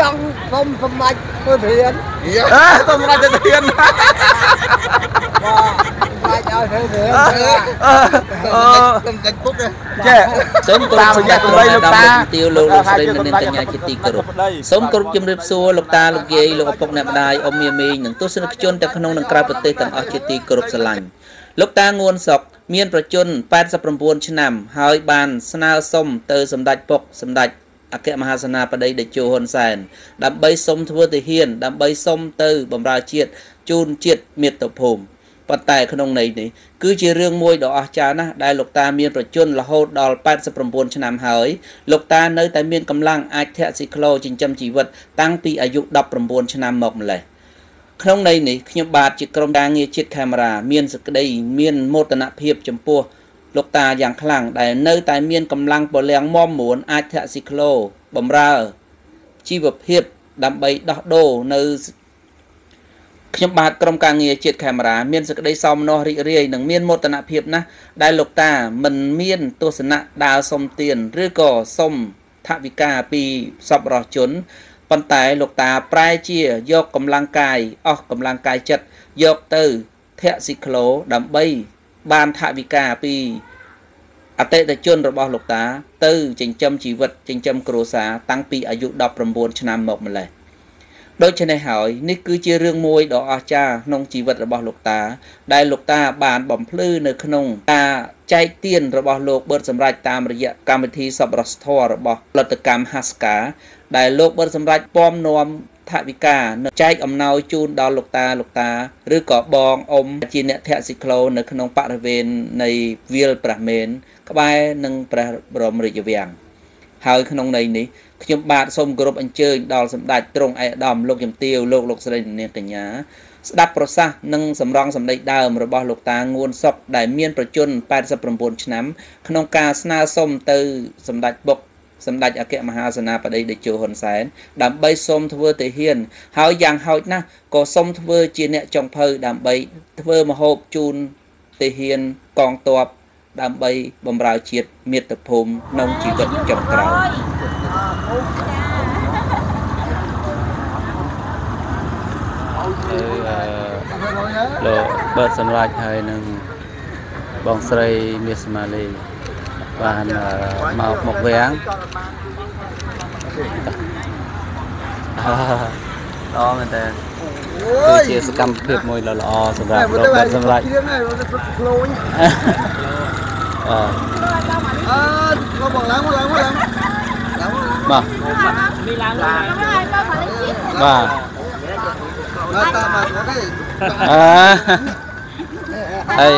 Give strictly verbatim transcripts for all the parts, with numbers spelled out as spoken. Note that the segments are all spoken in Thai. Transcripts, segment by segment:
ยังผมสมัยเทียนเออสมัยจะเทียนว่ามาจะเทียนเออเออเออตั้งแต่ปุ๊บเลยแก่สมกรมญาติคนใดลูกตาติวลูกลูกใดนั่นเป็นแต่ญาติตีกระดูกสมกรมจำเรียบซัวลูกตาลูกเย่ลูกปกแนบได้อมเยมีหนึ่งตัวสนับจนแต่ขนมหนึ่งกราบเตยต่างอาชีตีกระดูกสลันลูกตางวนศอกเมียนประจุนแปดสับประมวลชนำหายบานสนาส้มเตยสมดัดปกสมดัดอากาศมหาสนาประเดี๋ยวโจฮอนแซนดับใบส้มทวดเฮียนดับใบส้มเตยบำราเจียดจูนเจียดเมียตบผมปัตตาขนมในนี้คือเรื่องมวยดอกอาจารย์นะได้ลูกตาเมียนประจุนละโหดดอลแปดสับประมวลชนำหายลูกตาเนื้อแต่เมียนกำลังอาเทศิโคลจินจำจีวัดตั้งปีอายุดับประมวลชนำหมกเลยขนมในนี้ขยบบาดจิตกรมดางเงียจิตแคมราเมียนสกได้เมียนโมตนาเพียบจำปัวลูกตาอย่างคลั่งแต่เนื้อแต่เมียนกำลังปล่อยแรงมอมหมุนอาเทศิโคลบำราชีวเพียบดำใบดอกโดเนื้อขยบบาดกรมการเงียจิตแคมราเมียนสกได้ซอมนอริเรียหนึ่งเมียนโมตนาเพียบนะได้ลูกตามันเมียนตัวสนะดาวสมเตียนหรือก่อสมทวิกาปีสับรอจนปัญไตหลกตาปลายเชี่ยยกกำลังกายออกกำลังกายจัดยกเตอร์เทศิโคลดับใบบานทวิกาปีอเตตะจนระบอบหลกตาเตอร์จิงจำชีวิตจิงจำครัวสาตั้งปีอายุดับประมวลชนำหมกมาเลยโดยเฉพาะหอยนี่คือเชี่ยเรื่องมวยดอกอาจานงชีวิตระบอบหลกตาได้หลกตาบานบ่มพลื้อเนื้อขนมตาใจเตียนระบอบโลกเบิดสำราญตามระยะกรรมวิธีสับรัสทอระบอบรัตกรรมฮัสกาได้โลกบรรสมรัยป้อมนวมทวิกาใจอมเนาจูนดอนหลกตาหลกตาหรือเกาะบองอมจีเนเทสิโคลในขนมปะระเวนในเวียลประเมนก็ไปหนึ่งประรมริจเวียงหายขนมในนี้ขยบบาทสมกรบอันเจอดอนสมดัยตรงไอดอมโลกยมเตียวโลกหลกสลายเนียนกันยาดับประสาหนึ่งสำรองสำได้ดาวมรบหลกตางวนศพได้เมียนประจุนแปดสับประมวลชน้ำขนมกาสนาส้มเตยสมดัยบกสำหรับอากาศมหาสนาประเดี๋ยวโจฮอนแสนดำใบส้มทเวอร์เตียนหายอย่างหายนะก็ส้มทเวอร์จีเนจงเพลดำใบทเวอร์มหกจูนเตียนกองตัวดำใบบำราเฉียดเมียตะพมนงจีวัดจงเกลาโลเบิร์ตสันราชไทยหนึ่งบองสไลเมียสมาลีvà màu một vén đó mình đây tôi chia sự cầm tuyệt môi lò lò sầm lại lò lò sầm lại mà mà đây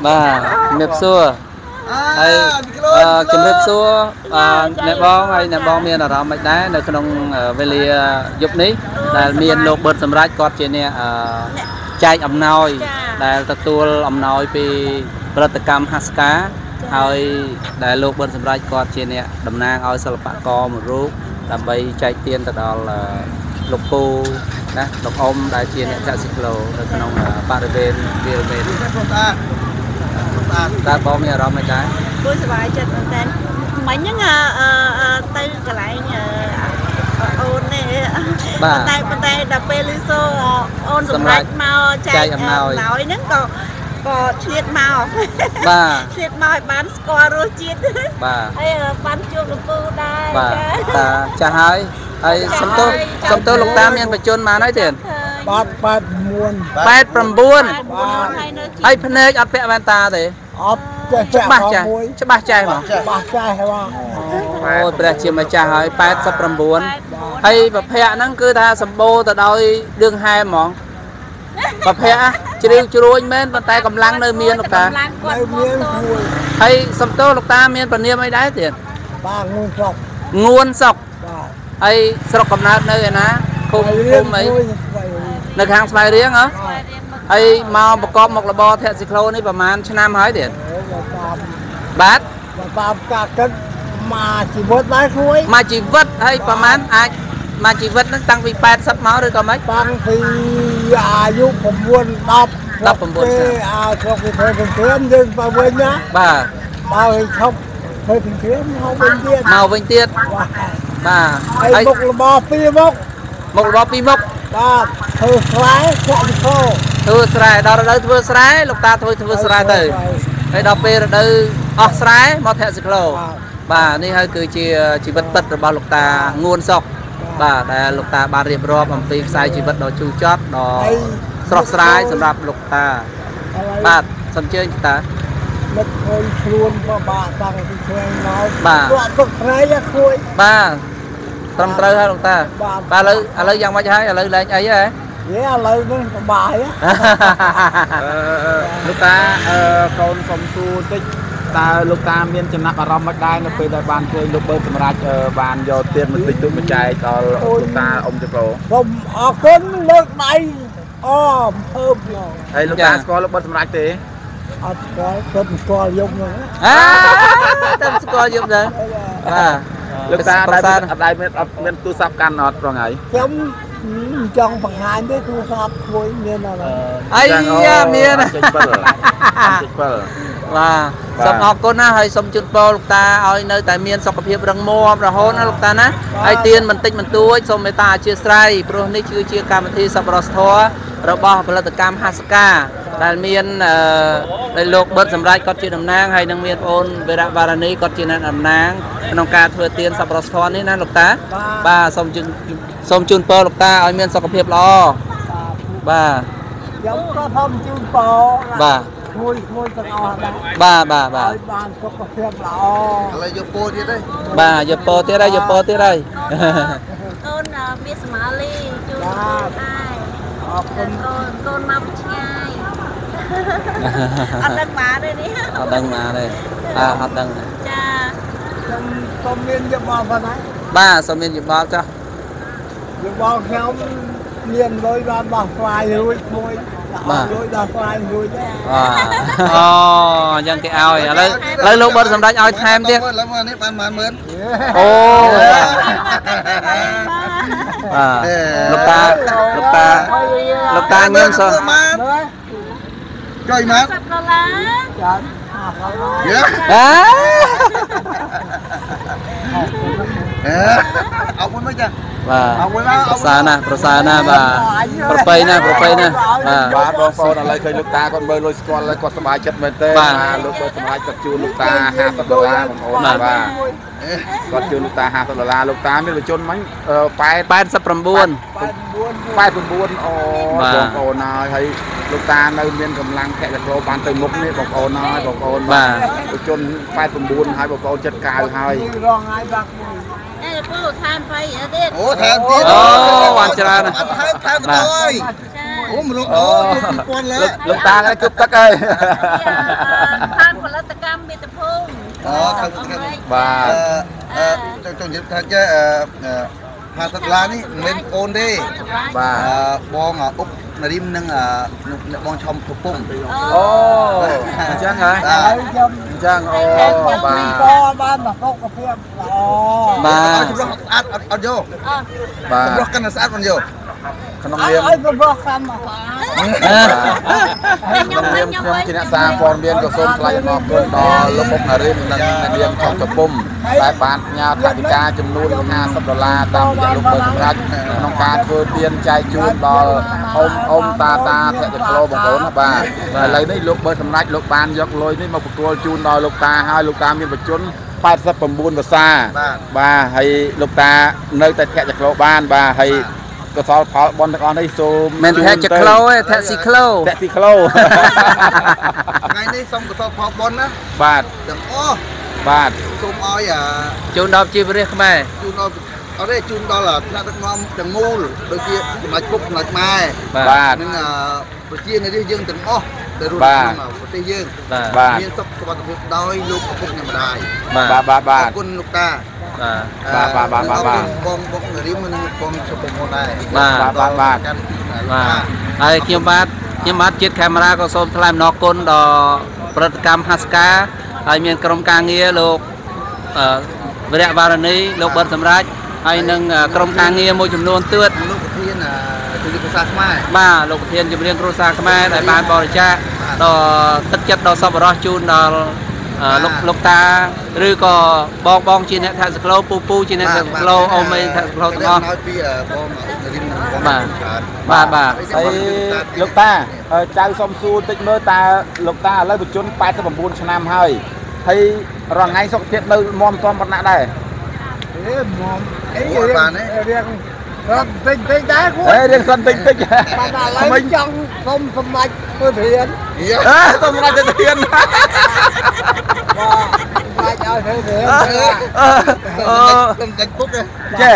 mà mẹp xuaจำเรียบซัวในบ้องไอ้ในบ้องเมียนเราไม่ได้ในขนมเวลียุบนี้แต่เมียนโลกเบิร์ตสำราญกอดเจเนี่ยใจอมนอยแต่ตัวอมนอยปีประติกรรมฮัสกาเอาแต่โลกเบิร์ตสำราญกอดเจเนี่ยดำนางเอาสลับปากกอมรูปดำใบใจเตียนแต่ดอลลูกปูนะลูกอมได้เจเนี่ยจากสิโลในขนมปาร์เบนเบลเบนตาบอมเนี่ยเราไม่ได้กูสบายใจแต่เหมือนยังเตยกระไรเนี่ยโอนเนี่ยเตยเตยดับเบิลลิโซโอนสำหรับมาใจหน่อยนึงก็ก็เฉียดมาบ้าเฉียดมาบ้านสกอร์โรจิตบ้าไอ้บ้านจูบลูกปูได้บ้าตาจะหายไอ้สมโตสมโตลูกตาเมียนไปจนมาน้อยเถื่อนแปดแปดม้วนแปดประม้วนไอ้พเนจอัดแปะแว่นตาเถอะจะบ้าใจจะบ้าใจมั้งบ้าใจเหรอโอ้ประเดี๋ยวมาจ่ายแปดสับประม้วนไอ้แบบแพะนั่งคือท่าสัมโบแต่โดยเรื่องแฮมมั้งแบบแพะจะดูจะรวยเม้นปัตตากำลังเนื้อเมียนลูกตาไอ้สมโตลูกตาเมียนปัตเนียไม่ได้เถอะบ้างวนศอกงวนศอกไอ้สระกำนัดเนื้อนะคุมคุมไอ้ในทางสายเรียงเหรอไอ้มาประกอบหมกระบอแทสิโคลนี่ประมาณชนะหายเด็ดบัดบัดกัดกันมาจีวัดได้คุยมาจีวัดให้ประมาณไอ้มาจีวัดนั้นตั้งปีแปดสับเมาหรือก็ไม่ตั้งปีอายุผมวนตบตบผมวนเอาชกไปเพื่อนเพื่อนยืนมาเว้นนะบ้ามาให้ชกเพื่อนเพื่อนมาเว้นเตี้ยมาเว้นเตี้ย บ่าไอ้บกระบอกปีบกบกระบอกปีบกบ่าเธอสลายเธอโซ่เธอสลายดาวเราเธอสลายลูกตาเธอเธอสลายตื่นไอ้ดาวปีเราเธอออกสลายมาแทะสิโลบ่านี่ให้คือชีชีวิตตัดระบาลูกตางวนศอกบ่าแต่ลูกตาบาเรียบรอบอันตีสายชีวิตดอกชูจอดดอกสลอกสลายสำหรับลูกตาบ่าสำเชื่อตาเล็กเคยชวนบ่าบ่าตั้งที่แข่งน้อยบ่าบ่าต้องใครจะคุยบ่าตรงเตยให้ลงตาบ่าเลยอะไรยังไม่ใช่อะไรเลยไอ้ยัยเนี่ยอะไรนี่บ่ายลูกตาเออคนสมสูติตาลูกตาเมียนจะนับอารมณ์ไม่ได้นะเป็นแต่บานเคยลูกเบิร์ตสมราชเออบานโยเตียนมันติดตุ้มใจตอนลูกตาอมจะโกรธผมออกคนเลิกไปอ้อมเพิ่มหล่อไอ้ลูกตาสกอร์ลูกเบิร์ตสมราชตีอัดก้อยเติมสกอร์ยกเลยอ่าเติมสกอร์ยกเลยอ่าลูกตาได้ได้เม็ดเม็ดตู้ซับกันนอดว่าไงจงจงปังงานได้ตู้ซับคุยเมียนอะไรไอ้ยาเมียนจิกเปิลจิกเปิลว่าสมออกก้นนะให้สมจุดโปลูกตาเอาในแต่เมียนสกปรกรังมัวระโหนนะลูกตานะไอเตียนมันติดมันตัวสมเมตตาเชื่อใจเพราะนี่ชื่อเชื่อการบันทีสับรสทัวระบอบผลิตกรรมฮัสกาได้เมียนในโลกเบิร์ดสำไรก็จีนำนางให้นางเมียนโอนเวลาบารณีก็จีนนำนางนองการเพื่อเตียนสับรสทอนนี่นะลูกตาบ้าสมจุนสมจุนโปลูกตาไอเมียนสกปรกรอบ้าเดี๋ยวก็ทำจุนโปบ้ามุยมุยต้องเอาอะไรบ้าบ้าบ้าบ้านก็เพื่อนเราอะไรโยโปที่ได้บ้าโยโปที่ได้โยโปที่ได้ต้นมิสมาลีจูนต้นต้นมาบุญชัยอัดดังมาเลยนี่อัดดังมาเลยอ่าอัดดังจ้าสมเด็จยมบอลคนไหนบ้าสมเด็จยมบอลจ้ะยมบอลเขาเรียนโดยการบังไฟลุยมุยมาอ๋อยังแกเอาอย่างเลยเลยลูกบอลสำหรับเอาแทมเดียวโอ้ลูกตาลูกตาลูกตาเงี้ยส่งก็อีกมั้งเอาคนไม่จ้ะบ่าประสานะประสานะบ่าประไปนะประไปนะบ่าบ่าบ่าวอะไรเคยลูกตาคนเบอร์ลอยสกอตเลยก็สบายจัดเหมือนเต้บ่าลูกเบอร์สบายจัดจูนลูกตาห้าสิบดอลลาร์ผมโอนบ่าก็จูนลูกตาห้าสิบดอลลาร์ลูกตาไม่รู้จนมั้งเออไปไปสับประบุนไปประบุนโอ้บอกโอนายให้ลูกตาในเมียนกำลังแกะโรบานเติมมุกนี่บอกโอนายบอกโอนบ่าจนไปประบุนให้บอกโอนจัดการให้ทานไปอ่ะเด็กโอ้ทานดีโอ้หวานจรานะทานมาโอ้มันลงโอ้มันปนแล้วลงตาแล้วจุดตะไคร้ทานผลตะกรรมมีตะพุ่งอ๋อทานตะกรรมบ้าเออจงยึดทางแกเออหาตะลานี่เล่นโอนดิบ้าบองอ่ะอุ๊บนาริมนั่งอ่ะบองชมพุ่งโอ้จังไงบ้านบ้านแบบพกกระเพื่อมอ๋อบ้านจุดล็อกอัดอัดโย่บ้านจุดล็อกกันอัดอัดมันโย่ขนมเลี้ยงไอ้จุดล็อกซ้ำอ่ะขนมเลี้ยงขนมจีนซาฟอนเบียนกับส้มไก่นอกเกินนอลบนาริมนั่งนั่งเลี้ยงชอบจะปุ่มสายบ้านยาวทาริกาจำนวนห้าสิบดอลลาร์ตามอย่างลูกเบิร์ตรักน้องการเธอเปลี่ยนใจจูนบอลอมอมตาตาแทะจะโกรธบ่โหนะบ้านอะไรนี่ลูกเบิร์ตรักลูกบ้านยกลอยนี่มาประตูจูนดอลูกตาให้ลูกตามีประจุนไปสับปะบุญภาษาบ่าให้ลูกตาเนยแต่แทะจากโลบ้านบ่าให้ก็สอนพอบอลตะกอนให้ซูมแทะจากโลแทะสีโลแทะสีโลไงนี่ส่งก็สอนพอบอลนะบาทดังโอบาทซูมอ้อยอ่ะจูนดอจีบเรียกไหมจูนดอเอาได้จูนดอล่ะน่าจะงอมจะงูโดยที่มาจุกมาไม้บาทนั่นอ่ะประเทศในที่ยื่นดังโอบ้าประเทศยื่นบ้าเมียนสกปรกดอยลูกปกยังไม่ได้บ้าบ้าบ้าคุณลูกตาบ้าบ้าบ้าบ้าบ้าบองบองหรือมันบองสกปรกได้บ้าบ้าบ้าบ้าไอ้เขียมบัดเขียมบัดจิตแคมราก็ส่งทลายนอกคนดอปฏิกรรมฮัสกาไอ้เมียนกรมการเงียลูกเวลาบาร์นี้ลูกเบิร์ตสำราญไอ้หนึ่งกรมการเงียมวยจำนวนเตือนบ้าลูกเทียนจะเรียนครูซาขมายแต่บ้านบริจาคต่อตัดจัดต่อสับปะรดจูนต่อ ลูกลูกตาหรือก็บองบองจีนเนี่ยถ้าสกโลปูปูจีนเนี่ยสกโลเอาไม่ถ้าสกโลต้องบ่าบ่าบ่าไอ้ลูกตาเจ้าสมสูติเมื่อตาลูกตาแล้วบุญชนไปสมบูรณ์ชนะให้ให้รองไงสกเทียนเนื้อมอมตอมปนัดได้เรื่องมอมเรื่องเรื่องสันติติได้กูเฮ้ยเรื่องสันติติมาอะไรจังสมสมัยเพื่อเทียนเฮ้ยสมัยจะเทียนมาเจ้าเทียนเออติดปุ๊บเลยเจ๊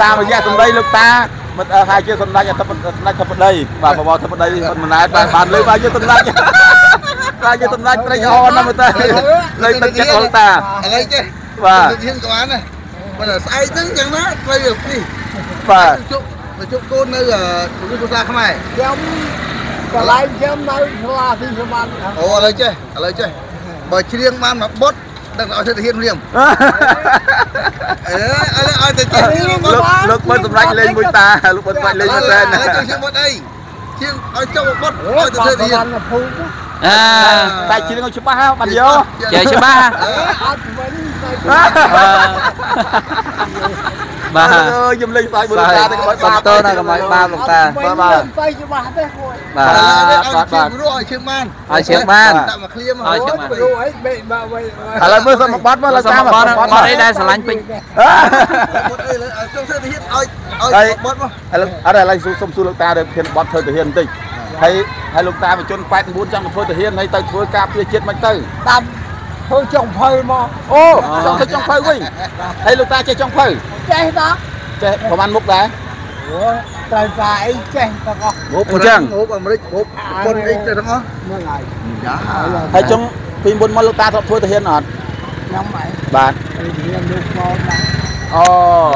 ตามันยากตรงไหนลูกตามันเออใครเชื่อตรงไหนอย่าตรงไหนตรงไหนบ่าวบ่าวตรงไหนมันไหนบ้านบ้านเลยบ้านเชื่อตรงไหนบ้านเชื่อตรงไหนตรงยอนะมันตาเลยติดจากลูกตาอะไรเจ๊ว่าเทียนตัวนั้นมันจะใส่ตึ้งอย่างนั้นไปหยุดดิป่ะจุกจุกโกนนี่อะจุกจุกตาข้างในเจ้าปลายเจ้าในทลาที่สมันโอ้อะไรเจ้อะไรเจ้บ่เชียงมันแบบบดดังเอาเทียนเรียมเอออะไรเอาแต่เจ้าลูกบดสำลักเล่นมือตาลูกบดสำลักเล่นมือตาเนี่ยเชียงบดไอ้เชียงเอาเจ้าบดเอาแต่เทียนอ่าแต่เชียงเอาชิบ้าบันโยเจ้าชิบ้าบ้ายิ้มเลยสายบุญตาแต่ก็ไม่ตานะก็ไม่บ้าหลงตาบ้าบ้าบ้าบ้าบ้าเชียงมันเอาเชียงมันเอาเชียงมันอะไรเมื่อสมบัติว่าเราสมบัติมาได้ได้สลันปิงอะไรอะไรสูสมสูหลงตาเดิมเทียนบอลเธอเทียนติให้ให้หลงตาไปจนแปดบุญจังเธอเทียนให้เตยเธอกาเพื่อเช็ดมันเตยตามเธอจงเพยมอโอ้เธอจงเพยวิ่งให้หลงตาเจ้าจงเพยเจ๊ตาเจ๊ผมอันมุกได้ตายตายเจ๊ตาก็มุกจังมุกอเมริกมุกคนอีกจะทั้งอ๋อเมื่อไงให้จงพิมพ์บนมอลลูตาทบทวนตะเฮียนอ่อนน้ำไหมบาทอ๋อ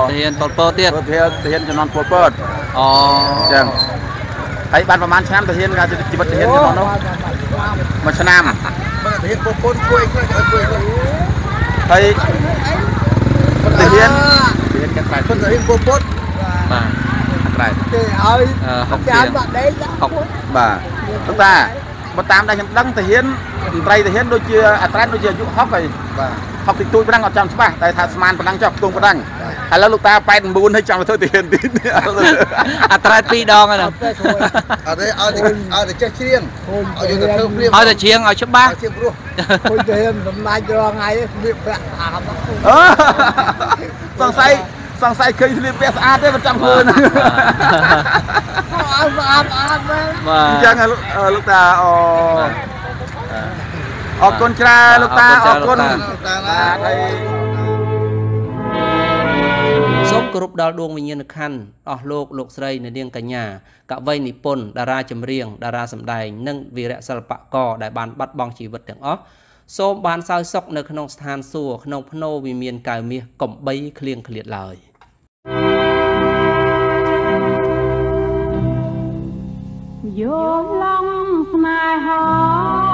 ตะเฮียนปวดเปิดเตี้ยตะเฮียนตะเฮียนจะนอนปวดเปิดอ๋อจังไอ้บาทประมาณช้ำตะเฮียนการจะจิบตะเฮียนจะนอนเนาะมาชนะมันตะเฮียนปวดปนกล้วยกล้วยกล้วยไอ้ตะเฮียนคนใส่โป๊ปบ่าอะไรหกเสียงหกบ่าลูกตามาตามได้ยังดังแต่เห็นไตรแต่เห็นโดยเชื่ออัตราโดยเชื่อยุคฮอกไปฮอกติดตัวไปดังออกจำใช่ป่ะแต่ทาสมานไปดังจับตัวไปดังแล้วลูกตาไปบุญให้จำไปเท่าที่เห็นดิอัตราตีดองกันนะเอาแต่เอาแต่เอาแต่เชี่ยงเชี่ยงเอาแต่เชี่ยงเอาชับบ้าคนจะเห็นสมัยจะว่าไงมีแปลกถามสงสัยสงสัยเคยเรียนเปสอาร์ได้ประจำคนอาบอาบอาบมาจังไงลูกตาออกออกคนชราลูกตาออกคนสมกรุบดาวดวงวิญญาณขันออกโลกโลกไส้ในเดียงกัญญากะไว้นิพนธ์ดาราจำเรียงดาราสำได้นั่งวีระสลปะกอได้บานบัดบองชีวิตอย่างอ๋อโซบานซาวซอกในขนมสถานสัวขนมพโนวิเมียนกายเมียกบใบเคลียงเคลียดลอยโยมลองสมัยหอ